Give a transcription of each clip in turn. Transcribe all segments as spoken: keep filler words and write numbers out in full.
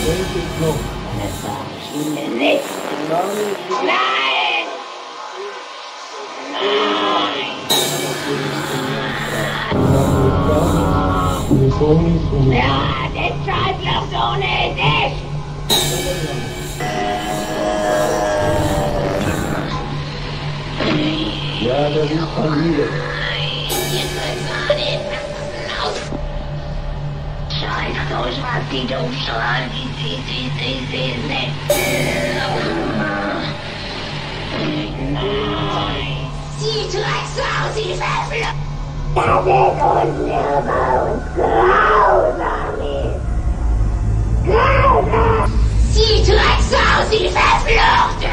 Ja, deshalb läuft ohne dich! Ja, das ist von mir. Jetzt mal auf! Scheiß durch, was die dumm schlagen, die sie, sie, sie, sie, nein! Sie Drecksau, sie Weffel! Das ist uns Leben! Sie Drecksau, sie Verfluchte!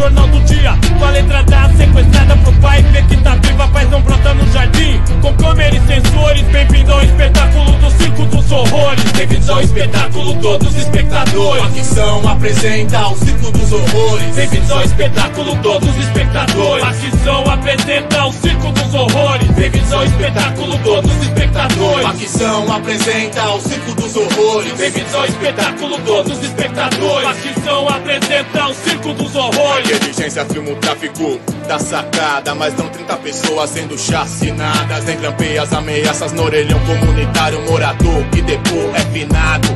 jornal do dia, com a letra da sequestrada pro pai. Vê que tá viva, paz não brota no jardim. Com câmera e sensores, bem-vindo ao espetáculo do circo dos horrores. Bem-vindos ao espetáculo, todos os espectadores. A ficção apresenta o circo dos horrores. Bem-vindos ao espetáculo, todos os espectadores. A ficção apresenta o circo dos horrores. Bem-vindos ao espetáculo, todos os espectadores. A ficção apresenta o circo dos horrores. Bem-vindos ao espetáculo, todos os espectadores. A ficção apresenta o circo dos horrores. A inteligência filma o tráfico da sacada, mas não trinta pessoas sendo chacinadas. Nem lampeias, ameaças no orelhão comunitário. Morador que depor é finado,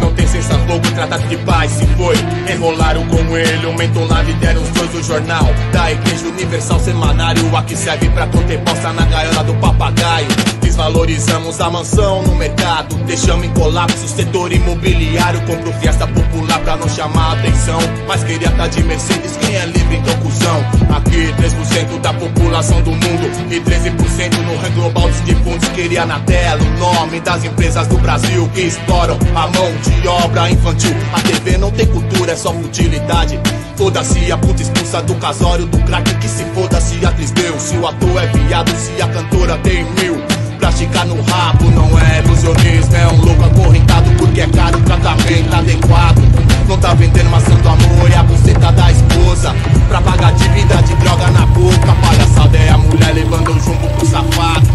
não tem cessar-fogo, tratado de paz se foi. Enrolaram com ele, o mentolado e deram os dois. O jornal da Igreja Universal Semanário, a que serve pra conter bosta na gaiola do papagaio. Desvalorizamos a mansão no mercado, deixamos em colapso o setor imobiliário. Compro fiesta popular pra não chamar a atenção, mas queria tá de Mercedes, quem é livre então cuzão. Aqui três por cento da população do mundo e treze por cento no ranking global dos defuntos. Queria na tela o nome das empresas do Brasil que exploram a mão de obra infantil. A T V não tem cultura, é só futilidade. Foda-se a puta, expulsa do casório do crack. Que se foda se a atriz deu, se o ator é viado, se a cantora tem mil. Praticar no rabo não é ilusionismo, é um louco acorrentado porque é caro o tratamento adequado. Não tá vendendo maçã do amor e a buceta da esposa pra pagar dívida de droga na boca. Palhaçada é a mulher levando o jumbo pro safado.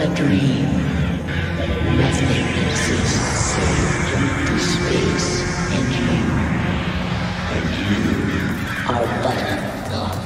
a dream. Nothing exists save empty space and you. And you are but a thought.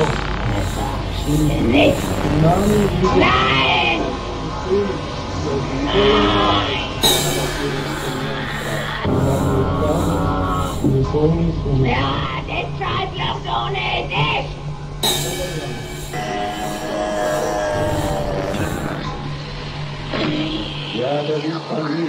Yeah, this tribe love don't need this. Yeah, that is funny.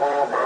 Bye.